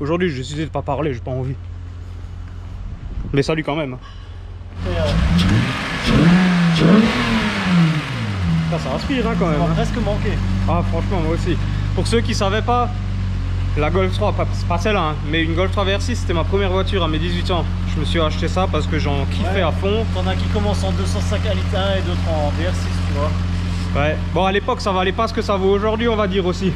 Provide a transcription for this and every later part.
Aujourd'hui, j'ai décidé de pas parler, j'ai pas envie. Mais salut quand même. Ça inspire hein, quand même. On m'a presque manqué. Ah franchement, moi aussi. Pour ceux qui ne savaient pas, la Golf 3, pas celle-là, hein, mais une Golf 3 VR6, c'était ma première voiture à mes 18 ans. Je me suis acheté ça parce que j'en kiffais à fond. T'en as qui commencent en 205 à litre 1 et d'autres en VR6, tu vois. Ouais, bon à l'époque ça valait pas ce que ça vaut aujourd'hui, on va dire aussi.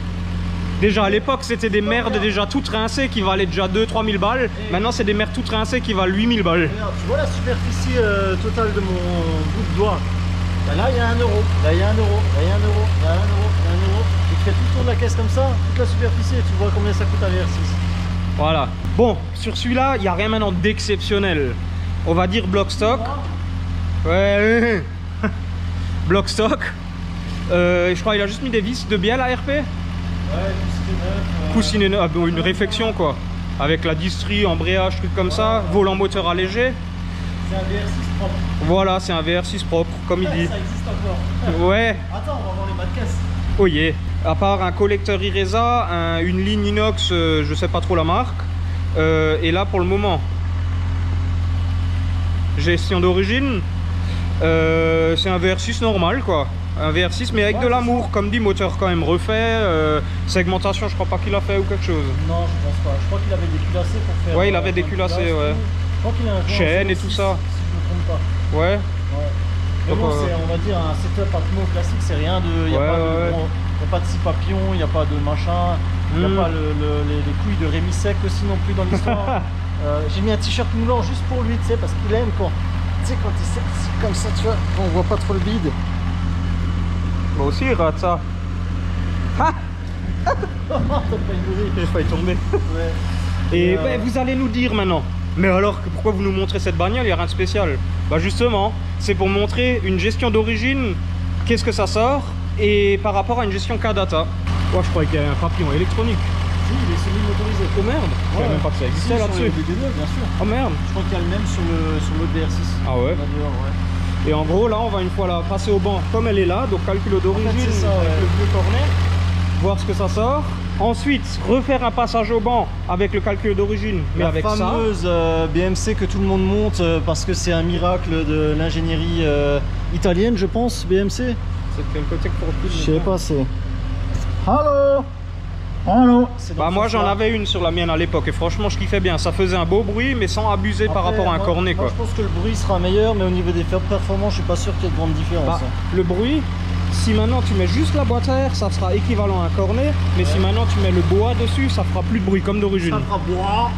Déjà à l'époque c'était des merdes déjà toutes rincées qui valaient déjà 2-3 000 balles. Et maintenant c'est des merdes toutes rincées qui valent 8 000 balles. Merde, tu vois la superficie totale de mon bout de doigt. Bah là il y a 1 €, là il y a 1 €, là il y a 1 €, là il y a 1 €, là il y a 1 €. Et tu fais tout le tour de la caisse comme ça, toute la superficie, et tu vois combien ça coûte un VR6. Voilà. Bon, sur celui-là, il n'y a rien maintenant d'exceptionnel. On va dire block stock. Ouais. Block stock. Je crois qu'il a juste mis des vis de bielle à RP. Ouais, coussinet neuf. Une réfection quoi. Avec la distrie, embrayage, truc comme ça. Volant moteur allégé. C'est un VR6 propre. Voilà, c'est un VR6 propre, comme il dit. Ça existe encore. Ouais. Attends, on va voir les bas de caisse. Oh yeah. À part un collecteur Iresa, une ligne inox, je sais pas trop la marque. Et là, pour le moment, gestion d'origine. C'est un VR6 normal, quoi. Un VR6, mais avec de l'amour, comme dit, moteur quand même refait. Segmentation, je crois pas qu'il a fait ou quelque chose. Non, je pense pas. Je crois qu'il avait déculassé pour faire. Ouais, il avait déculassé, ouais. Je crois qu'il a un chaîne et tout ça. Si je me trompe pas. Ouais. Mais bon, on va dire un setup atmo classique, c'est rien de. Il n'y a pas de six papillons, il n'y a pas de machin, il n'y a pas les couilles de Rémi Sec aussi non plus dans l'histoire. J'ai mis un t-shirt moulant juste pour lui, tu sais, parce qu'il aime quand. Tu sais, quand il sexy comme ça, tu vois, on voit pas trop le bide. Moi aussi, il rate ça. Ah j'ai failli tomber. Ouais. Et ouais, vous allez nous dire maintenant. Mais alors, pourquoi vous nous montrez cette bagnole? Il n'y a rien de spécial. Bah justement, c'est pour montrer une gestion d'origine, qu'est-ce que ça sort, et par rapport à une gestion Kadata. Oh, je croyais qu'il y avait un papillon électronique. Si, il est semi-motorisé. Oh merde, je savais même pas que ça existait là-dessus. Oh merde. Je crois qu'il y a le même sur l'autre VR6. Ah ouais. Et en gros, là, on va une fois là, passer au banc comme elle est là, donc calculo d'origine en fait, avec le bleu cornet, voir ce que ça sort. Ensuite, refaire un passage au banc avec le calcul d'origine, mais avec ça. La fameuse BMC que tout le monde monte parce que c'est un miracle de l'ingénierie italienne, je pense, BMC. C'est quel côté que tu refuses ? Je sais pas, c'est... Allô ? Allô ? Bah moi, j'en avais une sur la mienne à l'époque et franchement, je kiffais bien. Ça faisait un beau bruit, mais sans abuser par rapport à un cornet, quoi. Je pense que le bruit sera meilleur, mais au niveau des performances, je suis pas sûr qu'il y ait de grande différence. Bah, le bruit... Si maintenant tu mets juste la boîte à air, ça sera équivalent à un cornet, mais si maintenant tu mets le bois dessus, ça fera plus de bruit comme d'origine. Ça fera bois.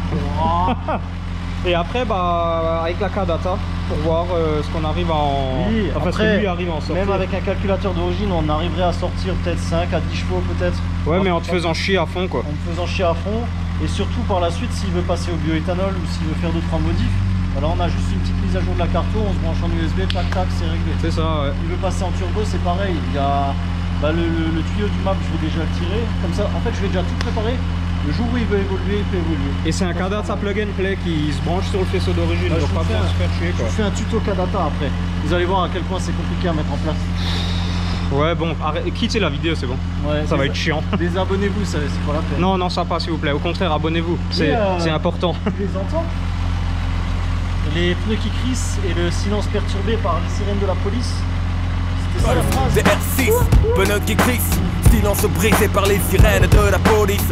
Et après, bah, avec la Kadata, pour voir ce qu'on arrive à en... Oui, enfin, après, lui arrive à en sortir. Même avec un calculateur d'origine, on arriverait à sortir peut-être 5 à 10 chevaux peut-être. Ouais, mais en te faisant chier à fond quoi. En te faisant chier à fond, et surtout par la suite, s'il veut passer au bioéthanol ou s'il veut faire 2-3 modifs, alors on a juste une petite mise à jour de la carto, on se branche en USB, tac tac, c'est réglé. C'est ça, ouais. Il veut passer en turbo, c'est pareil. Il y a le tuyau du MAP, je vais déjà le tirer. Comme ça, en fait, je vais déjà tout préparer. Le jour où il veut évoluer, il peut évoluer. Et c'est un Kadata plug and play qui se branche sur le faisceau d'origine. Bah, je pas besoin de se faire chier, quoi. Je fais un tuto Kadata après. Vous allez voir à quel point c'est compliqué à mettre en place. Ouais, bon, quittez la vidéo, c'est bon. Ouais, ça va être chiant. Désabonnez-vous, c'est pas la peine. Non, non, ça passe, s'il vous plaît. Au contraire, abonnez-vous. C'est important. Tu les entends ? Les pneus qui crissent et le silence perturbé par les sirènes de la police. C'était ça la phrase. VR6, pneus qui crissent, silence brisé par les sirènes de la police.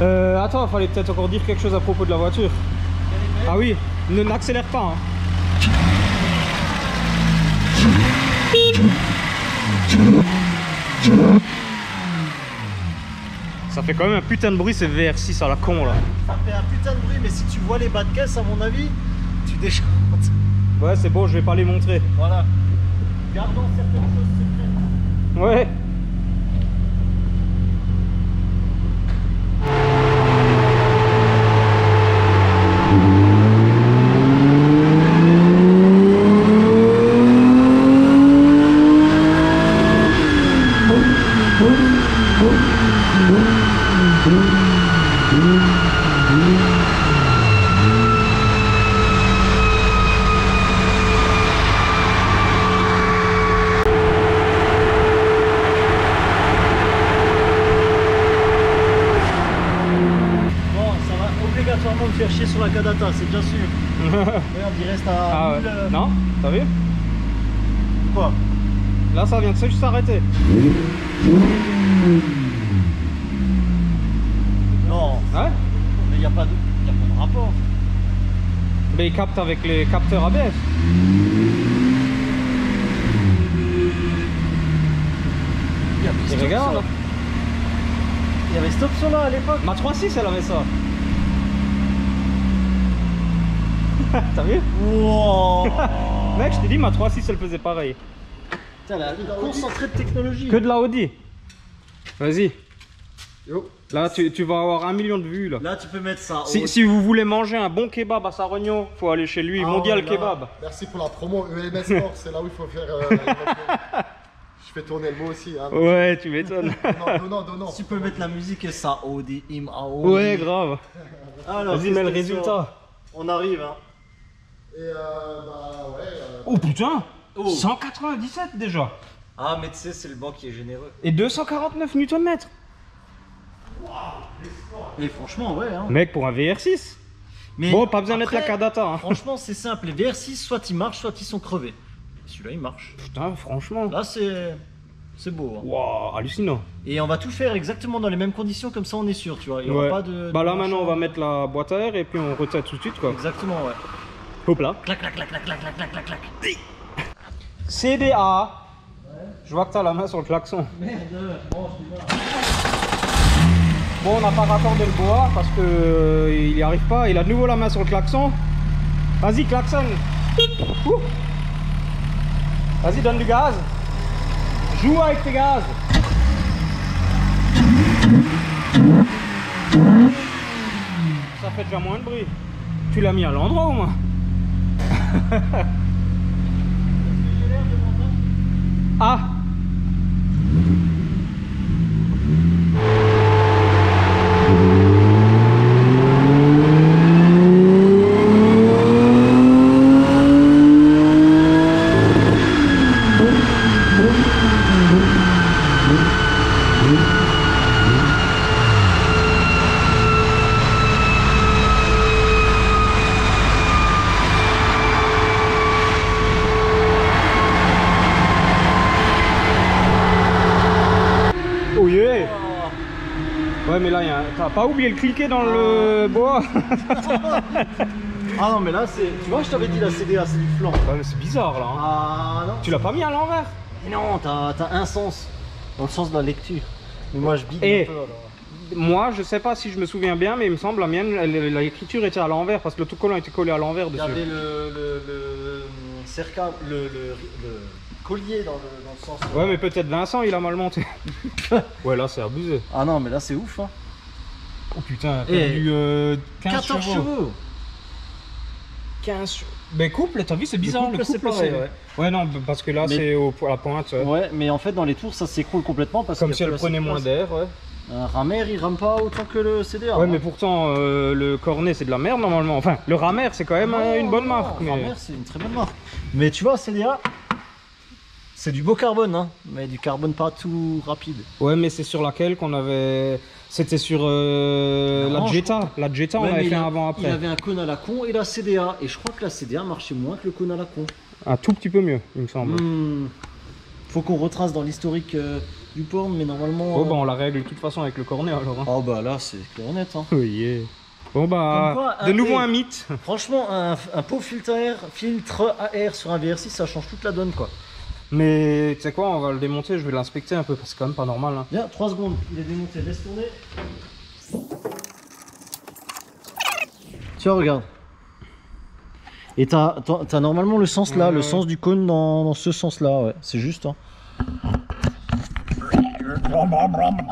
Attends, fallait peut-être encore dire quelque chose à propos de la voiture. Ah oui, ne n'accélère pas. Hein. Ça fait quand même un putain de bruit, ces VR6 à la con là. Ça fait un putain de bruit, mais si tu vois les bas de caisse, à mon avis. Tu déchantes. Ouais, c'est bon, je vais pas les montrer. Voilà. Gardons certaines choses secrètes. Ouais. vraiment me faire chier sur la Kadata, c'est bien sûr. Regarde, il reste à ah 1000... ouais. Non, t'as vu? Quoi? Là, ça vient de se juste arrêter. Non. Ouais. Mais il n'y a pas de... rapport. Mais il capte avec les capteurs ABS. Et regarde, il y avait cette option là à l'époque. Ma 3.6 elle avait ça. T'as vu? Wow. Mec, je t'ai dit, ma 3.6 elle faisait pareil. Putain, elle a un concentré de technologie. Que de la Audi. Vas-y. Là tu vas avoir 1 million de vues là. Là tu peux mettre ça. Si vous voulez manger un bon kebab à Sarogno, faut aller chez lui, Mondial Kebab. Merci pour la promo EMS Motorsport, c'est là où il faut faire. Je fais tourner le mot aussi. Hein, ouais, tu m'étonnes. non. Tu peux mettre la musique et ça, Audi, im, Audi. Ouais, grave. Vas-y, mets le résultat. On arrive. Hein. Et bah ouais. Oh putain, 197 déjà. Ah, mais tu sais, c'est le banc qui est généreux. Et 249 Nm. Waouh, et franchement, ouais. Hein. Mec, pour un VR6. Mais bon, pas besoin d'être la Kadata. Hein. Franchement, c'est simple. Les VR6, soit ils marchent, soit ils sont crevés. Celui-là il marche. Putain, franchement. Là c'est beau. Hein. Waouh, hallucinant. Et on va tout faire exactement dans les mêmes conditions, comme ça on est sûr, tu vois. Il n'y aura pas de. Bah là maintenant on va mettre la boîte à air et puis on retire tout de suite quoi. Exactement, ouais. Hop là. Clac, clac, clac, clac, clac, clac, clac, clac. CDA. Ouais. Je vois que t'as la main sur le klaxon. Merde, bon, je suis là. Bon, on n'a pas raccordé le bois parce que il n'y arrive pas. Il a de nouveau la main sur le klaxon. Vas-y, klaxon. Ouh. Vas-y, donne du gaz. Joue avec tes gaz. Ça fait déjà moins de bruit. Tu l'as mis à l'endroit au moins. Ah. Ouais, mais là, t'as pas oublié le cliquer dans le bois. Ah non, mais là, c'est. Tu vois, je t'avais dit la CDA, c'est du flanc. Ouais, mais c'est bizarre là. Hein. Ah non. Tu l'as pas mis à l'envers. Non, t'as un sens. Dans le sens de la lecture. Mais moi, je bide un peu. Alors. Moi, je sais pas si je me souviens bien, mais il me semble la mienne, l'écriture était à l'envers parce que l'autocollant était collé à l'envers dessus. Il y avait le collier dans le sens. Ouais, mais peut-être Vincent il a mal monté. Ouais, là c'est abusé. Ah non, mais là c'est ouf. Hein. Oh putain, t'as eu 14 chevaux. 15 chevaux. Mais couple, t'as vu, c'est bizarre le couple. Ouais, non, parce que là c'est à la pointe. Ouais, mais en fait dans les tours ça s'écroule complètement parce que. Comme si elle prenait moins d'air, ouais. Un Ramer il rame pas autant que le CDA. Ouais, mais pourtant le cornet c'est de la merde normalement. Enfin, le Ramer c'est quand même une bonne marque. Le Ramer c'est une très bonne marque. Mais tu vois, CDA. C'est du beau carbone, hein, mais du carbone pas tout rapide. Ouais, mais c'est sur laquelle qu'on avait... C'était sur la Jetta. La Jetta, on avait fait un avant-après. Il avait un cône à la con et la CDA. Et je crois que la CDA marchait moins que le cône à la con. Un tout petit peu mieux, il me semble. Faut qu'on retrace dans l'historique du porn, mais normalement... Oh, bah on la règle de toute façon avec le cornet, alors. Hein. Oh, bah là, c'est clair net, hein. Oui, Bon, bah, quoi, de nouveau un mythe. Franchement, un pauvre filtre à air sur un VR6, ça change toute la donne, quoi. Mais tu sais quoi, on va le démonter, je vais l'inspecter un peu parce que c'est quand même pas normal. Hein. Viens, 3 secondes, il est démonté, laisse tourner. Tiens, regarde. Et t'as normalement le sens là, le sens du cône dans ce sens là, ouais, c'est juste. Hein.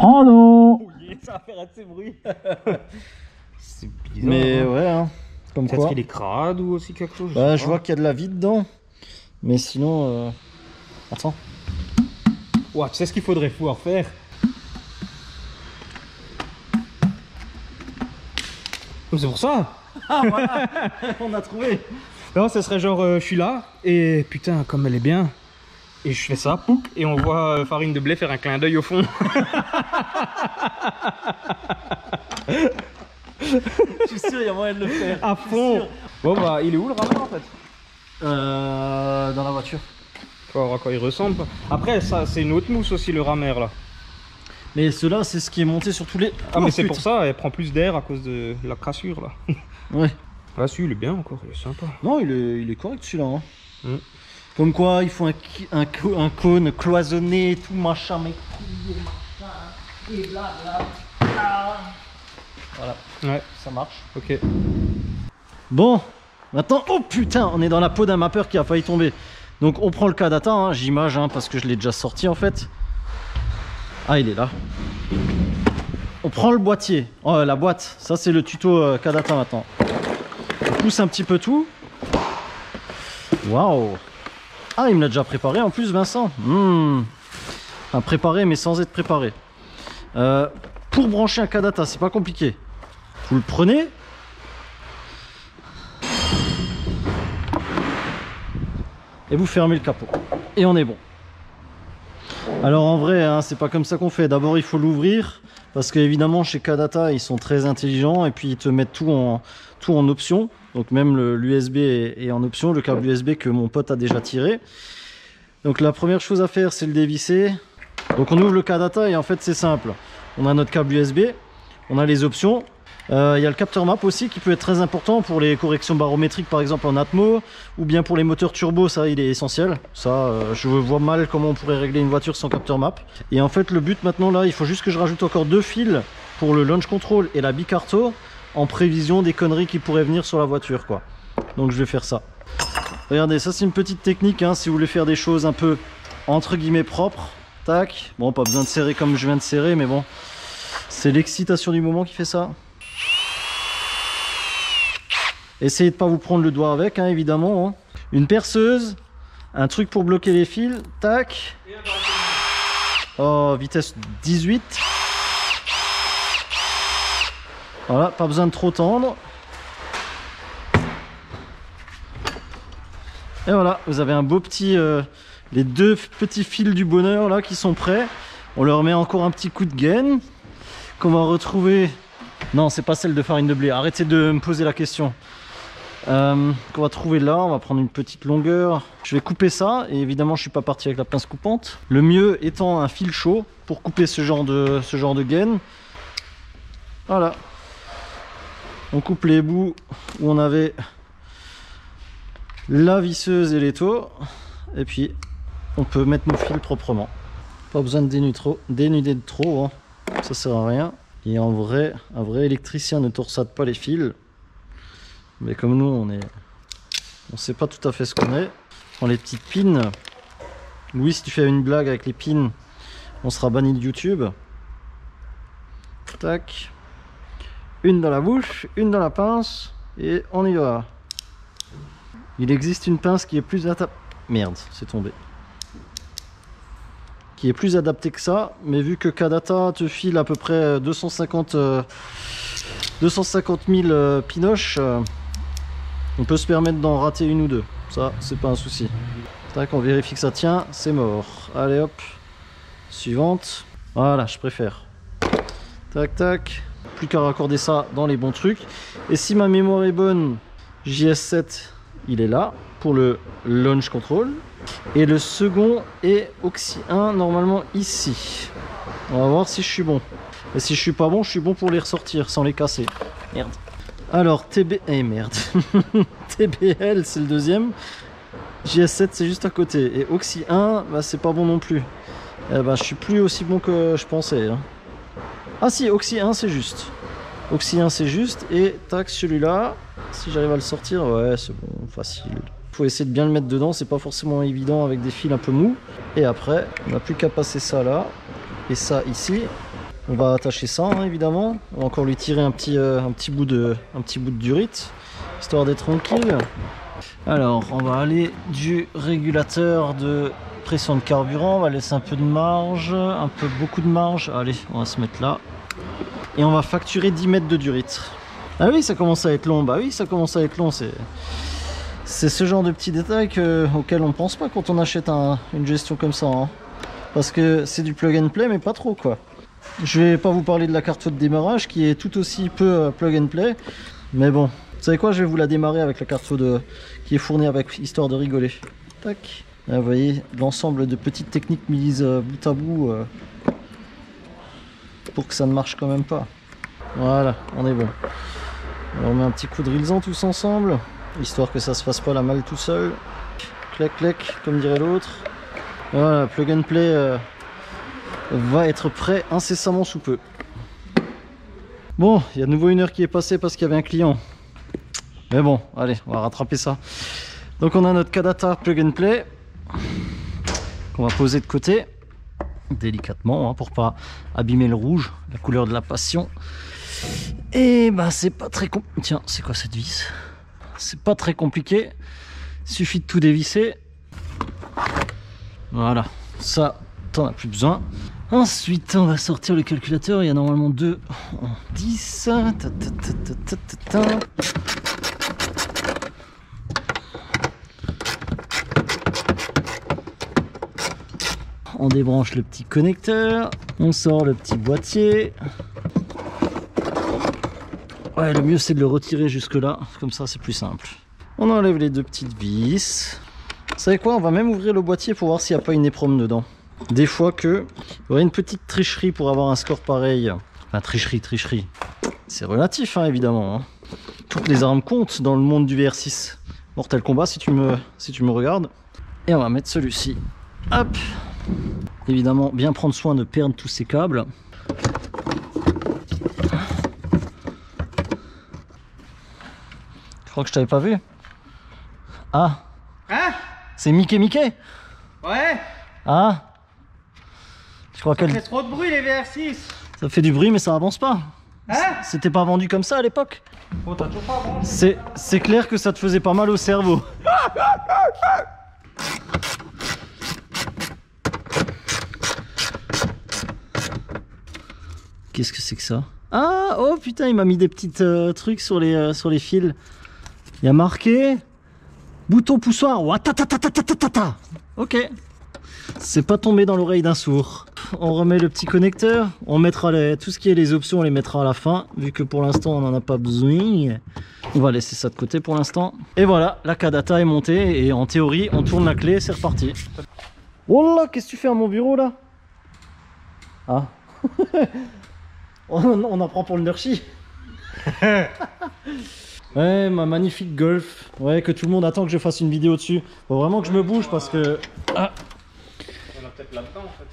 Oh non, ça va faire assez bruit. C'est bizarre. Mais hein. Ouais, hein. Comme quoi. Peut-être qu'il est crade ou aussi quelque chose. Bah, je vois qu'il y a de la vie dedans. Mais sinon. Attends. Ouah, tu sais ce qu'il faudrait pouvoir faire. C'est pour ça. Ah voilà. On a trouvé. Non, ce serait genre je suis là et putain comme elle est bien. Et je fais ça, pouc, et on voit Farine de Blé faire un clin d'œil au fond. Je suis sûr, il y a moyen de le faire. À fond. Bon bah, il est où le rameur en fait? Dans la voiture. Faut voir à quoi il ressemble. Après, ça, c'est une autre mousse aussi le ramer là. Mais cela, c'est ce qui est monté sur tous les. Ah, oh, mais c'est pour ça, elle prend plus d'air à cause de la crassure là. Ouais. Ah, si, il est bien encore, il est sympa. Non, il est correct celui-là. Hein. Mm. Comme quoi, il faut un cône cloisonné, tout machin, mec. Et blablabla. Voilà. Ouais, ça marche. Ok. Bon, maintenant, oh putain, on est dans la peau d'un mappeur qui a failli tomber. Donc, on prend le Kadata, hein, j'imagine, hein, parce que je l'ai déjà sorti en fait. Ah, il est là. On prend le boîtier, oh, la boîte. Ça, c'est le tuto Kadata maintenant. On pousse un petit peu tout. Waouh! Ah, il me l'a déjà préparé en plus, Vincent. Mmh. Enfin, préparé, mais sans être préparé. Pour brancher un Kadata, c'est pas compliqué. Vous le prenez. Et vous fermez le capot. Et on est bon. Alors en vrai, hein, c'est pas comme ça qu'on fait. D'abord, il faut l'ouvrir. Parce qu'évidemment, chez Kadata, ils sont très intelligents. Et puis, ils te mettent tout en option. Donc même l'USB est en option, le câble USB que mon pote a déjà tiré. Donc la première chose à faire, c'est le dévisser. Donc on ouvre le Kadata et en fait c'est simple. On a notre câble USB, on a les options. Il y a le capteur MAP aussi qui peut être très important pour les corrections barométriques par exemple en atmo. Ou bien pour les moteurs turbo, ça il est essentiel. Ça je vois mal comment on pourrait régler une voiture sans capteur MAP. Et en fait le but maintenant là, il faut juste que je rajoute encore 2 fils pour le Launch Control et la Bicarto. En prévision des conneries qui pourraient venir sur la voiture quoi. Donc je vais faire ça. Regardez, ça c'est une petite technique hein, si vous voulez faire des choses un peu entre guillemets propres. Tac. Bon, pas besoin de serrer comme je viens de serrer, mais bon, c'est l'excitation du moment qui fait ça. Essayez de pas vous prendre le doigt avec hein, évidemment hein. Une perceuse, un truc pour bloquer les fils. Tac. Oh, vitesse 18. Voilà, pas besoin de trop tendre. Et voilà, vous avez un beau petit... les 2 petits fils du bonheur là qui sont prêts. On leur met encore un petit coup de gaine. Qu'on va retrouver... Non, c'est pas celle de farine de blé. Arrêtez de me poser la question. Qu'on va trouver là. On va prendre une petite longueur. Je vais couper ça. Et évidemment, je suis pas parti avec la pince coupante. Le mieux étant un fil chaud pour couper ce genre de gaine. Voilà. On coupe les bouts où on avait la visseuse et l'étau. Et puis, on peut mettre nos fils proprement. Pas besoin de dénuder de trop. Hein. Ça sert à rien. Et en vrai, un vrai électricien ne torsade pas les fils. Mais comme nous, on sait pas tout à fait ce qu'on est. On prend les petites pins. Louis, si tu fais une blague avec les pins, on sera banni de YouTube. Tac. Une dans la bouche, une dans la pince, et on y va. Il existe une pince qui est plus adaptée... Merde, c'est tombé. Qui est plus adaptée que ça, mais vu que Kadata te file à peu près 250 000 pinoches, on peut se permettre d'en rater une ou deux. Ça, c'est pas un souci. Tac, on vérifie que ça tient, c'est mort. Allez hop, suivante. Voilà, je préfère. Tac, tac. Plus qu'à raccorder ça dans les bons trucs. Et si ma mémoire est bonne, JS7 il est là pour le Launch Control et le second est Oxy1 normalement ici. On va voir si je suis bon. Et si je suis pas bon, je suis bon pour les ressortir sans les casser. Merde. Alors TB, eh merde. TBL c'est le deuxième. JS7 c'est juste à côté et Oxy1 bah, c'est pas bon non plus. Eh ben, je suis plus aussi bon que je pensais. Hein. Ah si, Oxy 1 c'est juste. Oxy 1 c'est juste et tac celui-là, si j'arrive à le sortir, ouais c'est bon, facile. Faut essayer de bien le mettre dedans, c'est pas forcément évident avec des fils un peu mous. Et après, on n'a plus qu'à passer ça là et ça ici. On va attacher ça hein, évidemment. On va encore lui tirer un petit bout de durite, histoire d'être tranquille. Alors on va aller du régulateur de pression de carburant, on va laisser un peu de marge, beaucoup de marge. Allez, on va se mettre là. Et on va facturer 10 mètres de durite. Ah oui, ça commence à être long. Bah oui, ça commence à être long. C'est ce genre de petits détails auxquels on pense pas quand on achète une gestion comme ça. Hein. Parce que c'est du plug and play, mais pas trop quoi. Je vais pas vous parler de la carte feu de démarrage qui est tout aussi peu plug and play, mais bon, vous savez quoi, je vais vous la démarrer avec la carte feu de... qui est fournie avec, histoire de rigoler. Tac. Là, vous voyez l'ensemble de petites techniques mises bout à bout pour que ça ne marche quand même pas. Voilà, on est bon. Alors, on met un petit coup de rilsan tous ensemble, histoire que ça se fasse pas la malle tout seul. Clac clac, comme dirait l'autre. Voilà, plug and play va être prêt incessamment sous peu. Bon, il y a de nouveau une heure qui est passée parce qu'il y avait un client. Mais bon, allez, on va rattraper ça. Donc on a notre Kadata plug and play qu'on va poser de côté délicatement, hein, pour pas abîmer le rouge, la couleur de la passion. Et ben c'est pas très compliqué. Tiens, c'est quoi cette vis? C'est pas très compliqué. Il suffit de tout dévisser. Voilà, ça t'en as plus besoin. Ensuite on va sortir le calculateur, il y a normalement deux en 10. On débranche le petit connecteur, on sort le petit boîtier. Ouais, le mieux c'est de le retirer jusque là, comme ça c'est plus simple. On enlève les deux petites vis. Vous savez quoi, on va même ouvrir le boîtier pour voir s'il n'y a pas une EEPROM dedans. Des fois que... Il y a une petite tricherie pour avoir un score pareil. Enfin, tricherie. C'est relatif, hein, évidemment. Hein. Toutes les armes comptent dans le monde du VR6. Mortal Kombat, si tu me regardes. Et on va mettre celui-ci. Hop. Évidemment, bien prendre soin de perdre tous ces câbles. Je crois que je t'avais pas vu. Ah. Hein? C'est Mickey? Ouais. Ah. Je crois qu'elle fait trop de bruit les VR6. Ça fait du bruit mais ça avance pas. Hein? C'était pas vendu comme ça à l'époque. Oh, t'as toujours pas vendu. C'est clair que ça te faisait pas mal au cerveau. Qu'est-ce que c'est que ça? Ah, oh putain, il m'a mis des petits trucs sur les fils. Il y a marqué bouton poussoir. Ouatatatatata. Ok. C'est pas tombé dans l'oreille d'un sourd. On remet le petit connecteur. On mettra tout ce qui est les options, on les mettra à la fin. Vu que pour l'instant on n'en a pas besoin. On va laisser ça de côté pour l'instant. Et voilà, la Kadata est montée. Et en théorie, on tourne la clé, c'est reparti. Oh là, qu'est-ce que tu fais à mon bureau là? Ah. On en prend pour le nerchi. Ouais, ma magnifique Golf. Ouais, que tout le monde attend que je fasse une vidéo dessus. Faut vraiment que je me bouge parce que... Ah. On a peut-être là-dedans en fait.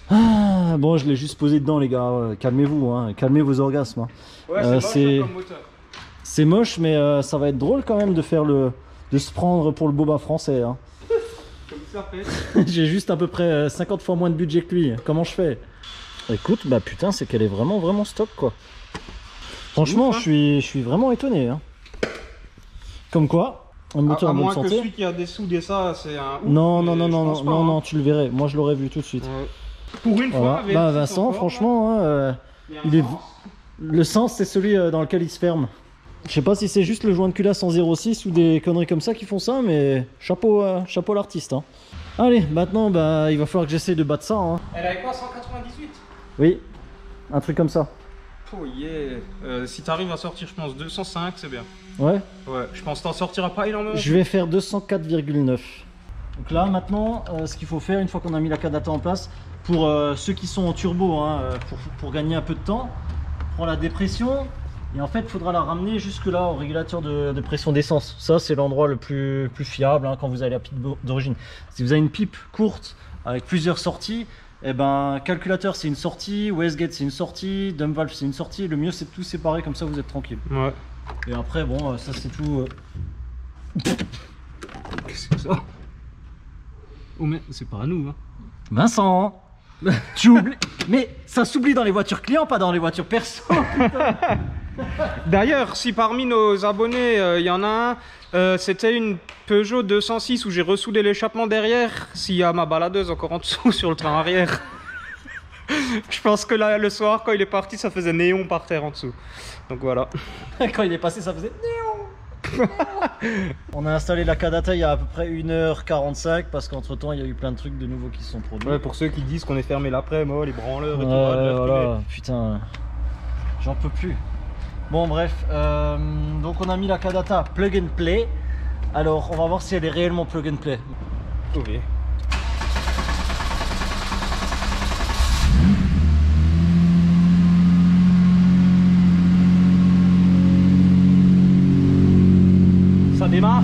Ah, bon, je l'ai juste posé dedans les gars. Calmez-vous, hein. Calmez vos orgasmes. Hein. Ouais, c'est moche, c'est moche, mais ça va être drôle quand même de faire le... de se prendre pour le boba français. Hein. J'ai juste à peu près 50 fois moins de budget que lui. Comment je fais? Écoute, bah putain, c'est qu'elle est vraiment stock quoi. Franchement, ouf, hein. je suis vraiment étonné. Hein. Comme quoi, un moteur à bonne santé. À moins que celui qui a des sous et ça, c'est un ouf. Non, tu le verrais. Moi, je l'aurais vu tout de suite. Pour une voilà. Fois, bah, Vincent, franchement, hein, il est... le sens, c'est celui dans lequel il se ferme. Je sais pas si c'est juste le joint de culasse en 0,6 ou des conneries comme ça qui font ça, mais chapeau l'artiste. Hein. Allez, maintenant, bah, il va falloir que j'essaie de battre ça. Hein. Elle avait quoi, 198? Oui, un truc comme ça. Oh yeah. Si t'arrives à sortir, je pense 205, c'est bien. Ouais. Ouais. Je pense t'en sortiras pas énormément. Je vais faire 204,9. Donc là, maintenant, ce qu'il faut faire une fois qu'on a mis la Kadata en place, pour ceux qui sont en turbo, hein, pour gagner un peu de temps, prends la dépression et en fait, il faudra la ramener jusque là au régulateur de pression d'essence. Ça, c'est l'endroit le plus fiable, hein, quand vous avez la pipe d'origine. Si vous avez une pipe courte avec plusieurs sorties. Et eh ben, calculateur c'est une sortie, wastegate c'est une sortie, dump valve c'est une sortie. Le mieux c'est de tout séparer, comme ça vous êtes tranquille. Ouais. Et après, bon, ça c'est tout. Qu'est-ce que ça? Oh, mais c'est pas à nous, hein. Vincent. Tu oublies. Mais ça s'oublie dans les voitures clients, pas dans les voitures perso. D'ailleurs, si parmi nos abonnés, il y en a un, c'était une Peugeot 206 où j'ai ressoudé l'échappement derrière, s'il y a ma baladeuse encore en dessous sur le train arrière. Je pense que là, le soir, quand il est parti, ça faisait néon par terre en dessous. Donc voilà. Quand il est passé, ça faisait néon. On a installé la Kadata il y a à peu près 1h45 parce qu'entre temps il y a eu plein de trucs de nouveaux qui se sont produits. Ouais, pour ceux qui disent qu'on est fermé l'après, moi les branleurs et tout. Voilà. Putain, j'en peux plus. Bon bref, donc on a mis la Kadata plug and play. Alors on va voir si elle est réellement plug and play. Ok. Ça démarre.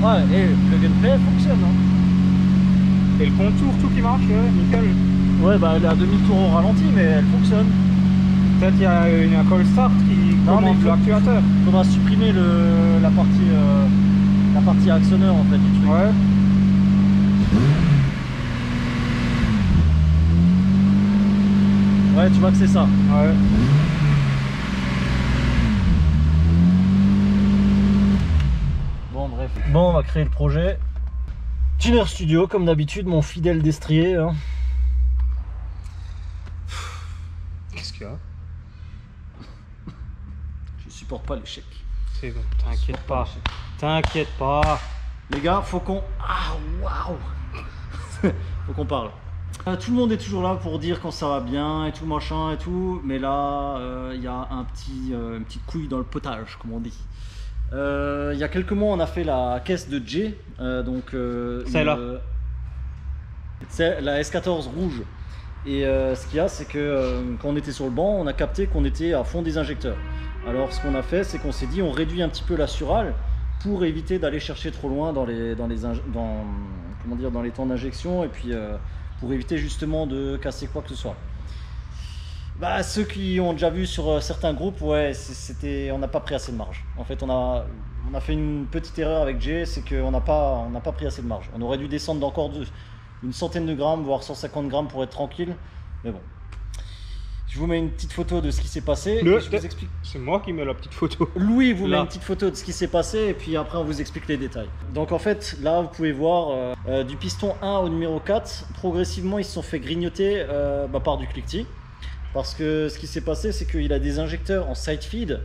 Ouais, et le plug and play fonctionne. Hein. Et le contour, tout qui marche, ouais, nickel. Ouais, bah elle est à demi-tour au ralenti, mais elle fonctionne. Peut-être il y a un call start qui commande l'actuateur. On va supprimer la partie actionneur en fait du truc. Ouais. Ouais, tu vois que c'est ça. Ouais. Bon, on va créer le projet Tuner Studio comme d'habitude, mon fidèle destrier hein. Qu'est-ce qu'il y a? Je supporte pas l'échec. C'est bon, t'inquiète pas, t'inquiète pas. Les gars, faut qu'on... Ah, waouh. Faut qu'on parle. Tout le monde est toujours là pour dire quand ça va bien et tout machin et tout. Mais là, il y a un petit, une petite couille dans le potage, comme on dit. Il y a quelques mois on a fait la caisse de J, celle-là, c'est la S14 rouge, et ce qu'il y a c'est que quand on était sur le banc on a capté qu'on était à fond des injecteurs. Alors ce qu'on a fait c'est qu'on s'est dit on réduit un petit peu la surale pour éviter d'aller chercher trop loin dans les temps d'injection et puis pour éviter justement de casser quoi que ce soit. Bah, ceux qui ont déjà vu sur certains groupes, ouais, on n'a pas pris assez de marge. En fait, on a fait une petite erreur avec Jay, c'est qu'on n'a pas pris assez de marge. On aurait dû descendre d'encore une centaine de grammes, voire 150 grammes pour être tranquille. Mais bon, je vous mets une petite photo de ce qui s'est passé. Je vous explique. C'est moi qui mets la petite photo. Louis vous met une petite photo de ce qui s'est passé et puis après on vous explique les détails. Donc en fait, là vous pouvez voir du piston 1 au numéro 4, progressivement ils se sont fait grignoter par du cliquetis. Parce que ce qui s'est passé, c'est qu'il a des injecteurs en side feed,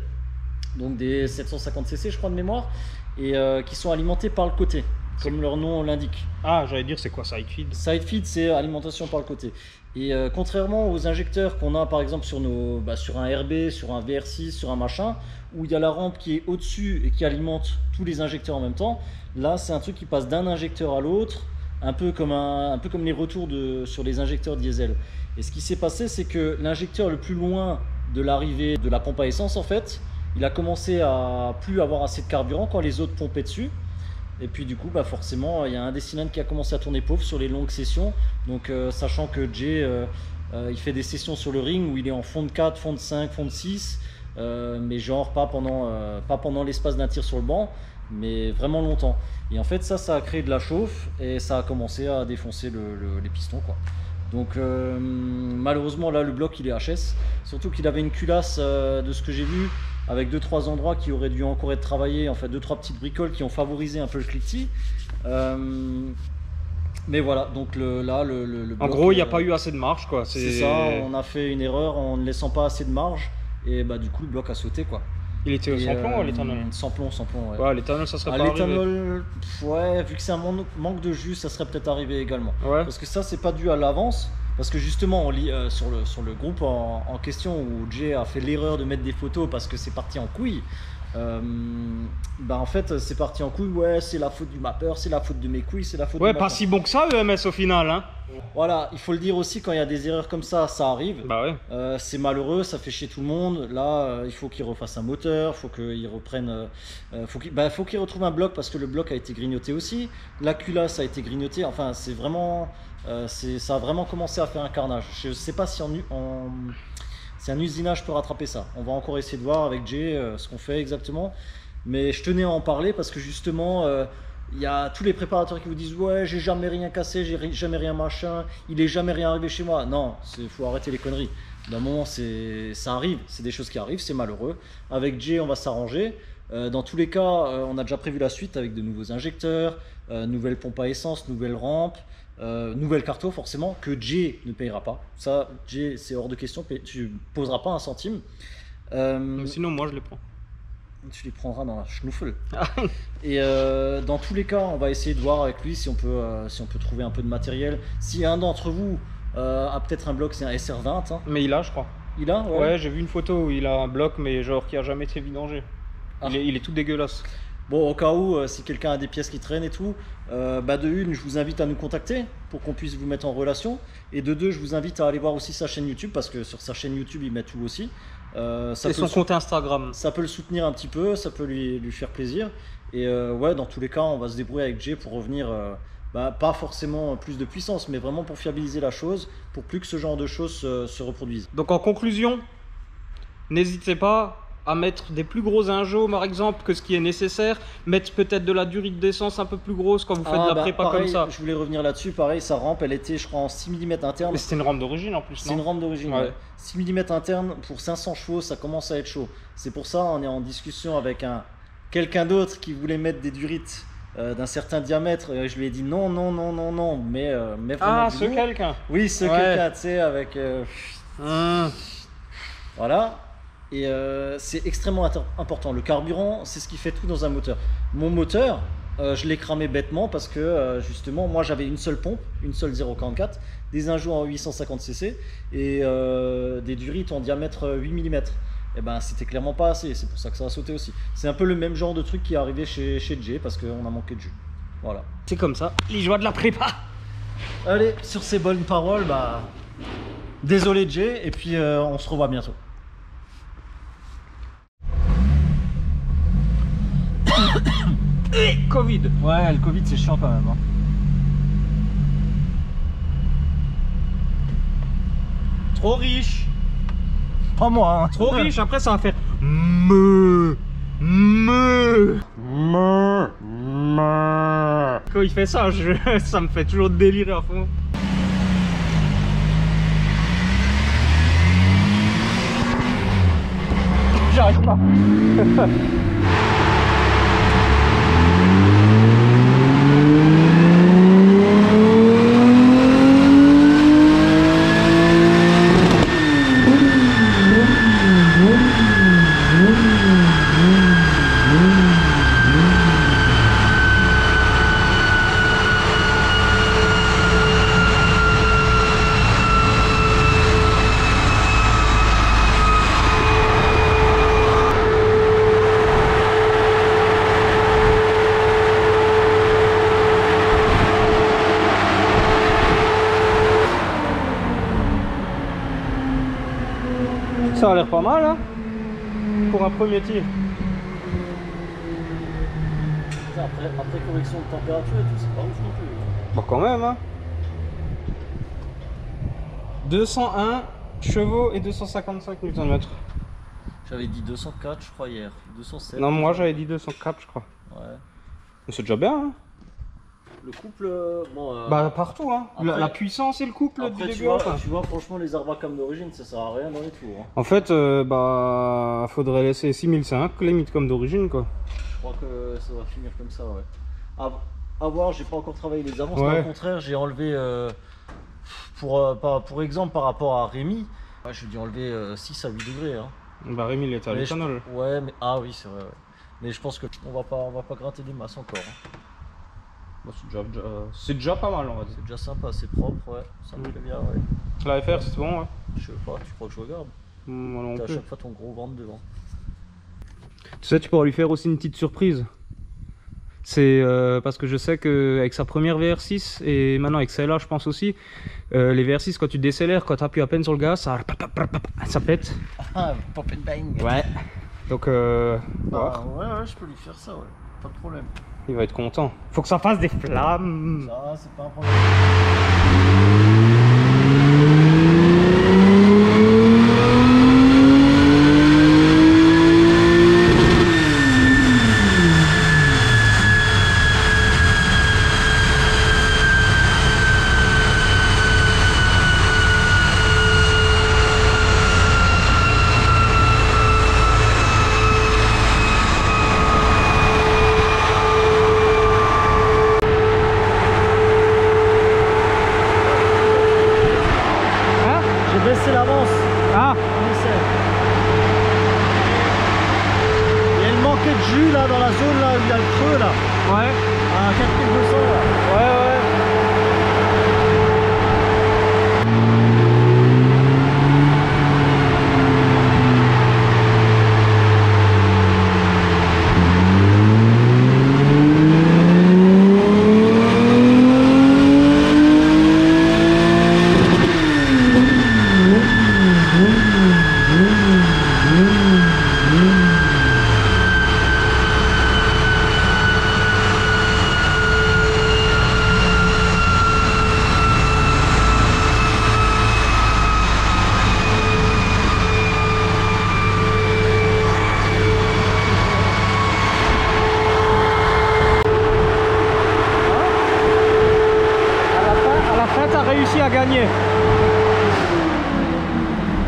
donc des 750 cc, je crois de mémoire, et qui sont alimentés par le côté, comme leur nom l'indique. Ah, j'allais dire, c'est quoi side feed? Side feed, c'est alimentation par le côté. Et contrairement aux injecteurs qu'on a par exemple sur un RB, sur un VR6, sur un machin, où il y a la rampe qui est au-dessus et qui alimente tous les injecteurs en même temps, là c'est un truc qui passe d'un injecteur à l'autre, un peu comme les retours sur les injecteurs diesel. Et ce qui s'est passé, c'est que l'injecteur le plus loin de l'arrivée de la pompe à essence, en fait, il a commencé à plus avoir assez de carburant quand les autres pompaient dessus. Et puis du coup, bah forcément, il y a un des cylindres qui a commencé à tourner pauvre sur les longues sessions. Donc sachant que Jay, il fait des sessions sur le ring où il est en fond de 4, fond de 5, fond de 6, mais genre pas pendant l'espace d'un tir sur le banc, mais vraiment longtemps. Et en fait, ça a créé de la chauffe et ça a commencé à défoncer les pistons, quoi. Donc malheureusement là le bloc il est HS, surtout qu'il avait une culasse de ce que j'ai vu avec 2-3 endroits qui auraient dû encore être travaillés, en fait 2-3 petites bricoles qui ont favorisé un peu le cliquetis. Mais voilà, donc le bloc, en gros il n'y a pas eu assez de marge quoi. C'est ça, on a fait une erreur en ne laissant pas assez de marge et bah du coup le bloc a sauté quoi. Il était sans plomb ou à l'éthanol? Sans plomb, ouais. Ouais, l'éthanol, ça serait pas arrivé. L'éthanol, ouais, vu que c'est un manque de jus, ça serait peut-être arrivé également. Ouais. Parce que ça, c'est pas dû à l'avance. Parce que justement, on lit sur le groupe en question où Jay a fait l'erreur de mettre des photos parce que c'est parti en couille. En fait, c'est parti en couille. Ouais, c'est la faute du mappeur, c'est la faute de mes couilles, c'est la faute. Ouais, pas si bon que ça, EMS au final. Hein. Voilà, il faut le dire aussi, quand il y a des erreurs comme ça, ça arrive. Bah ouais. C'est malheureux, ça fait chier tout le monde. Là, il faut qu'il refasse un moteur, faut qu'il reprenne, faut qu'il retrouve un bloc parce que le bloc a été grignoté aussi. La culasse a été grignotée. Enfin, c'est vraiment, ça a vraiment commencé à faire un carnage. Je sais pas si c'est un usinage pour rattraper ça. On va encore essayer de voir avec Jay ce qu'on fait exactement. Mais je tenais à en parler parce que justement, il y a tous les préparateurs qui vous disent « Ouais, j'ai jamais rien cassé, j'ai jamais rien machin, il est jamais rien arrivé chez moi. » Non, il faut arrêter les conneries. D'un moment, ça arrive, c'est des choses qui arrivent, c'est malheureux. Avec Jay, on va s'arranger. Dans tous les cas, on a déjà prévu la suite avec de nouveaux injecteurs, nouvelle pompe à essence, nouvelle rampe. Nouvelle carto forcément que Jay ne payera pas. Ça, Jay, c'est hors de question, tu ne poseras pas un centime. Sinon moi je les prends. tu les prendras dans la schnoufle. Et dans tous les cas, on va essayer de voir avec lui si on peut, trouver un peu de matériel. Si un d'entre vous a peut-être un bloc, c'est un SR20. Hein. Mais il a, je crois. Il a, ouais, j'ai vu une photo où il a un bloc, mais genre qui a jamais été vidangé. Ah. Il est tout dégueulasse. Bon, au cas où, si quelqu'un a des pièces qui traînent et tout, bah de une, je vous invite à nous contacter pour qu'on puisse vous mettre en relation. Et de deux, je vous invite à aller voir aussi sa chaîne YouTube, parce que sur sa chaîne YouTube, il met tout aussi. Et son compte Instagram. Ça peut le soutenir un petit peu, ça peut lui faire plaisir. Et ouais, dans tous les cas, on va se débrouiller avec Jay pour revenir, bah, pas forcément plus de puissance, mais vraiment pour fiabiliser la chose, pour plus que ce genre de choses se reproduisent. Donc en conclusion, n'hésitez pas à mettre des plus gros injeux, par exemple, que ce qui est nécessaire, mettre peut-être de la durite d'essence un peu plus grosse quand vous faites de la prépa pareil, comme ça. Je voulais revenir là-dessus, pareil, sa rampe, elle était, je crois, en 6 mm interne. Mais c'était une rampe d'origine en plus, non? C'est une rampe d'origine, ouais. 6 mm interne, pour 500 chevaux, ça commence à être chaud. C'est pour ça, on est en discussion avec quelqu'un d'autre qui voulait mettre des durites d'un certain diamètre, et je lui ai dit non, non, non, non, non, mais vraiment ah, ce quelqu'un? Oui, ce quelqu'un, tu sais, avec... Voilà. Et c'est extrêmement important. Le carburant, c'est ce qui fait tout dans un moteur. Mon moteur, je l'ai cramé bêtement parce que justement, moi j'avais une seule pompe, une seule 0,44, des injeux en 850 cc et des durites en diamètre 8 mm. Et ben c'était clairement pas assez, c'est pour ça que ça a sauté aussi. C'est un peu le même genre de truc qui est arrivé chez Jay parce qu'on a manqué de jus. Voilà. C'est comme ça, les joies de la prépa. Allez, sur ces bonnes paroles, bah désolé Jay, et puis on se revoit bientôt. Covid. Ouais, le Covid c'est chiant quand même. Hein. Trop riche. Pas moi. Hein. Trop riche. Après ça va faire me. Quand il fait ça, ça me fait toujours délirer à fond. J'arrive pas. Ça a l'air pas mal hein, pour un premier tir. Après correction de température et tout, c'est pas ouf non plus. Bah quand même hein. 201 chevaux et 255 Nm. J'avais dit 204 je crois hier, 207. Non moi j'avais dit 204 je crois. Ouais. C'est déjà bien hein. Le couple, bon, bah partout, hein. Après, la puissance et le couple après, du début. Tu vois, franchement, les arbacams d'origine, ça sert à rien dans les tours. Hein. En fait, bah, faudrait laisser 6005 limite comme d'origine, quoi. Je crois que ça va finir comme ça, ouais. À voir, j'ai pas encore travaillé les avances, ouais. Mais au contraire, j'ai enlevé, pour exemple, par rapport à Rémi, je lui ai enlevé 6 à 8 degrés. Hein. Bah, Rémi, il était à l'éthanol. Ouais, mais ah oui, c'est vrai, ouais. Mais je pense qu'on va pas gratter des masses encore. Hein. Bon, c'est déjà pas mal, on va dire. C'est déjà sympa, c'est propre, ouais. Ça me plaît bien, ouais. La FR, c'est bon, ouais. Je sais pas, tu crois que je regarde? Moi non plus. T'as à chaque fois ton gros ventre devant. Tu sais, tu pourras lui faire aussi une petite surprise. C'est parce que je sais qu'avec sa première VR6 et maintenant avec celle-là, je pense aussi, les VR6, quand tu décélères, quand tu appuies à peine sur le gaz, ça pète. Ah, pop and bang. Ouais. Donc, bah, ouais, je peux lui faire ça, ouais. Pas de problème. Il va être content. Faut que ça fasse des flammes. Ça, c'est pas un problème. dessus là, dans la zone là où il y a le creux là. Ouais. À 4200 là. Ouais ouais.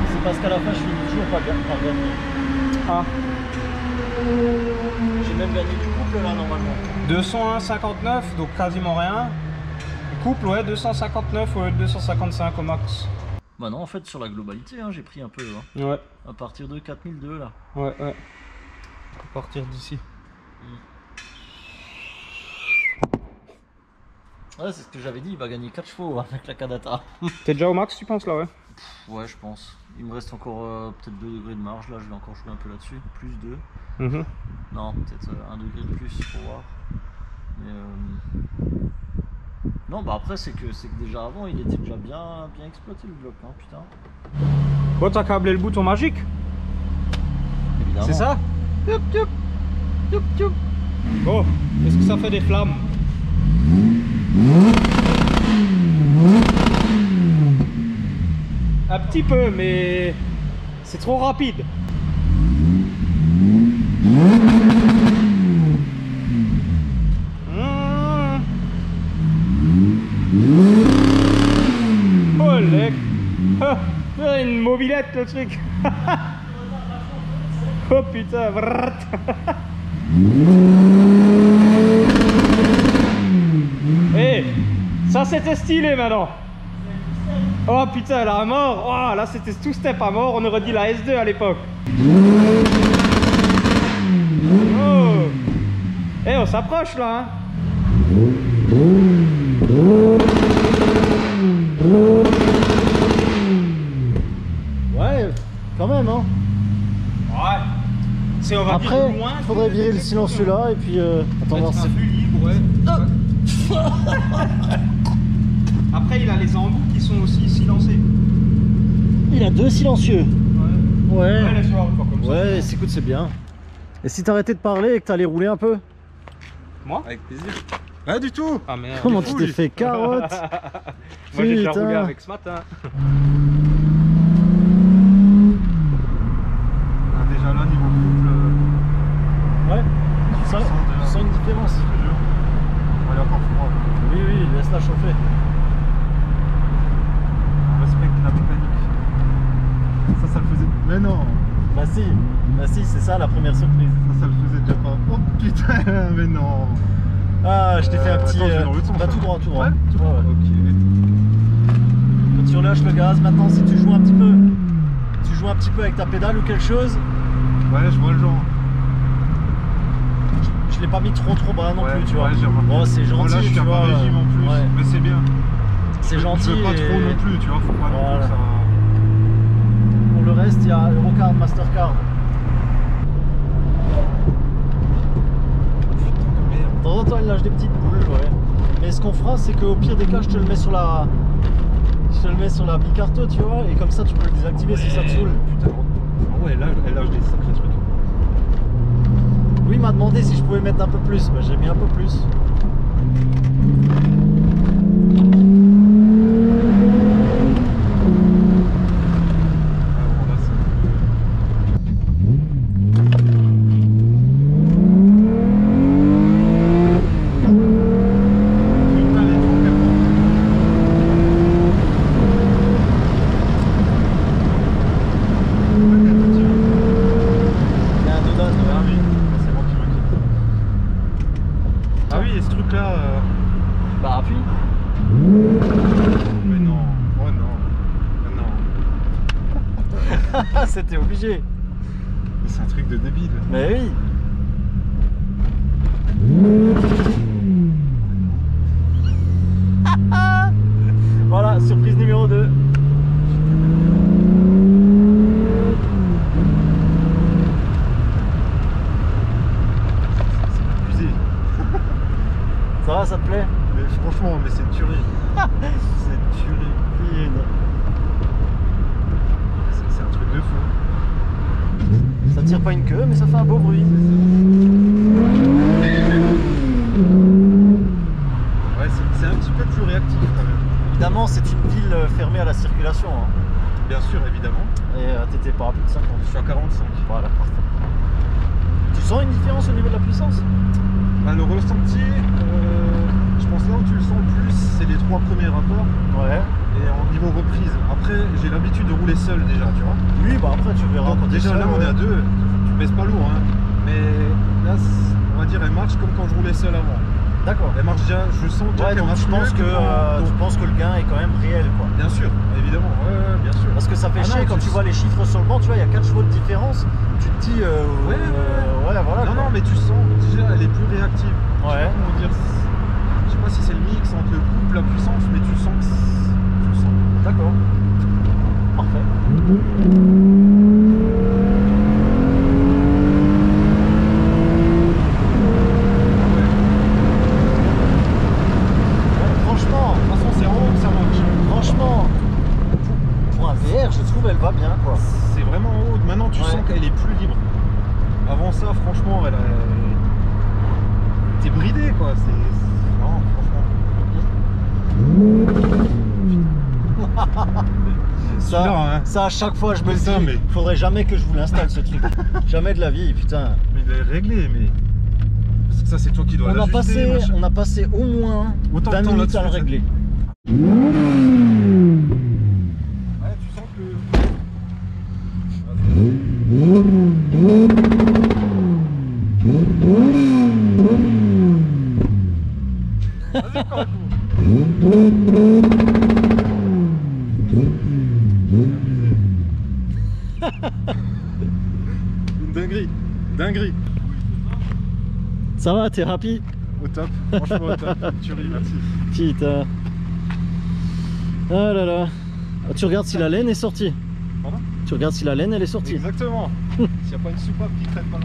C'est parce qu'à la fin je finis toujours pas gagné. Ah. J'ai même gagné du couple là normalement. 201,59 donc quasiment rien. Couple ouais 259 au lieu de 255 au max. Bah non en fait sur la globalité hein, j'ai pris un peu. Hein. Ouais. À partir de 4002 là. Ouais ouais. À partir d'ici. Ouais, c'est ce que j'avais dit, il va gagner 4 chevaux avec la Kadata. T'es déjà au max tu penses là ouais? Pff, ouais je pense. Il me reste encore peut-être 2 degrés de marge là, je vais encore jouer un peu là-dessus. Plus 2. Mm-hmm. Non, peut-être 1 degré de plus pour voir. Mais, non bah après c'est que déjà avant il était déjà bien exploité le bloc hein, putain. Bon t'as câblé le bouton magique? Évidemment. C'est ça? Youp, youp, youp, youp. Oh, est-ce que ça fait des flammes? Un petit peu, mais c'est trop rapide. Oh lec, ah, une mobilette le truc. Oh putain. Hey, ça c'était stylé maintenant. Oh putain là à mort, oh, là c'était tout step à mort, on aurait dit la S2 à l'époque. Oh. Eh on s'approche là hein. Ouais, quand même hein. Ouais. Si on va après, il faudrait virer le silencieux là et puis attends voir si c'est... Après il a les embouts qui sont aussi silencés. Il a 2 silencieux. Ouais. Ouais, ouais, comme ouais ça. Écoute c'est bien. Et si t'arrêtais de parler et que t'allais rouler un peu? Moi? Avec plaisir. Pas du tout. Ah merde. Comment tu t'es fait carotte? Moi j'ai déjà roulé avec ce matin. Ah, déjà là niveau couple. Ouais. Ça, on sent une différence. Je jure. Il est encore froid. Oui oui, laisse-la chauffer. Ça le faisait. Mais non. Bah si, c'est ça la première surprise. Ça le faisait déjà pas. Oh putain, mais non. Ah, je t'ai fait un petit. Bah tout droit. Ouais, tout droit. Ouais. Ok. Quand tu relâches le gaz, maintenant si tu joues un petit peu, avec ta pédale ou quelque chose. Ouais, je vois le genre. Je l'ai pas mis trop bas non ouais, plus, tu vois. Bon, c'est gentil. Là, je suis un peu régime en plus, ouais. Mais c'est bien. C'est gentil. Je veux pas trop non plus, tu vois. Faut pas voilà. Non plus, ça... Pour le reste, il y a Eurocard, Mastercard. De temps en temps, il lâche des petites boules, ouais. Mais ce qu'on fera, c'est qu'au pire des cas, je te le mets sur la... Bicarto, tu vois, et comme ça, tu peux le désactiver ouais. Si ça te saoule. Putain, ouais, là, elle lâche des sacrés trucs. Lui m'a demandé si je pouvais mettre un peu plus, mais j'ai mis un peu plus. C'était obligé. C'est un truc de débile. Mais oui. Ah, ça te plaît? Mais, franchement, mais c'est une tuerie. C'est une tuerie. C'est un truc de fou. Ça tire pas une queue, mais ça fait un beau bruit. Ouais, c'est un petit peu plus réactif quand même. Évidemment, c'est une ville fermée à la circulation. Hein. Bien sûr, évidemment. Et t'étais pas à plus de 50. Je suis à 45. Voilà, parfait. Tu sens une différence au niveau de la puissance? Bah, le ressenti, je pense là où tu le sens le plus, c'est les trois premiers rapports. Ouais. Et en niveau reprise. Après, j'ai l'habitude de rouler seul déjà, tu vois. Oui, bah après, tu verras. Donc, quand déjà, seul, là, on est à deux. Tu pèses pas lourd, hein. Mais là, on va dire, elle marche comme quand je roulais seul avant. D'accord. Elle marche déjà, je sens ouais, qu'elle marche mieux que... tu penses que le gain est quand même réel, quoi. Bien sûr, évidemment. Ouais, bien sûr. Parce que ça fait chier quand tu vois les chiffres sur le banc, tu vois, il y a 4 chevaux de différence. Tu te dis... ouais, voilà. Non, quoi. Non, mais tu sens déjà, elle est plus réactive. Ouais. Je sais pas comment dire. Je sais pas si c'est le mix entre le couple, la puissance, mais tu sens que... Tu le sens. D'accord. Parfait. Ça à chaque fois je me dis, mais... faudrait jamais que je vous l'installe ce truc. Jamais de la vie, putain. Mais il est réglé, mais... Parce que ça c'est toi qui dois l'ajuster. On a passé au moins 20 minutes à le régler. Ouais, tu sens que... Vas-y, encore un coup. Une dinguerie, dinguerie. Ça va, t'es happy? Au top, franchement au top. Tu ris, merci. Putain. Oh là là. Ah, tu regardes si la laine est sortie. Pardon? Tu regardes si la laine elle est sortie. Exactement. S'il n'y a pas une soupape qui traîne pas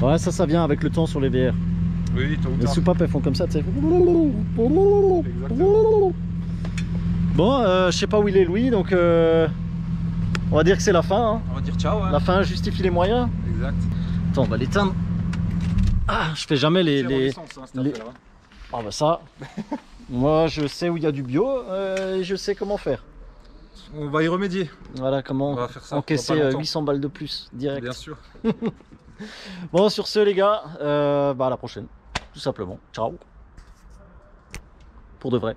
loin. Ouais, ça vient avec le temps sur les VR. Oui, t'as oublié. Les soupapes elles font comme ça, tu sais. Exactement. Bon, je sais pas où il est Louis, donc on va dire que c'est la fin. Hein. On va dire ciao. Hein. La fin justifie les moyens. Exact. Attends, on va l'éteindre. Ah, je fais jamais les... Ah bah ça, moi je sais où il y a du bio et je sais comment faire. On va y remédier. Voilà, comment on va faire ça, encaisser 800 balles de plus, direct. Bien sûr. Bon, sur ce les gars, bah à la prochaine, tout simplement. Ciao. Pour de vrai.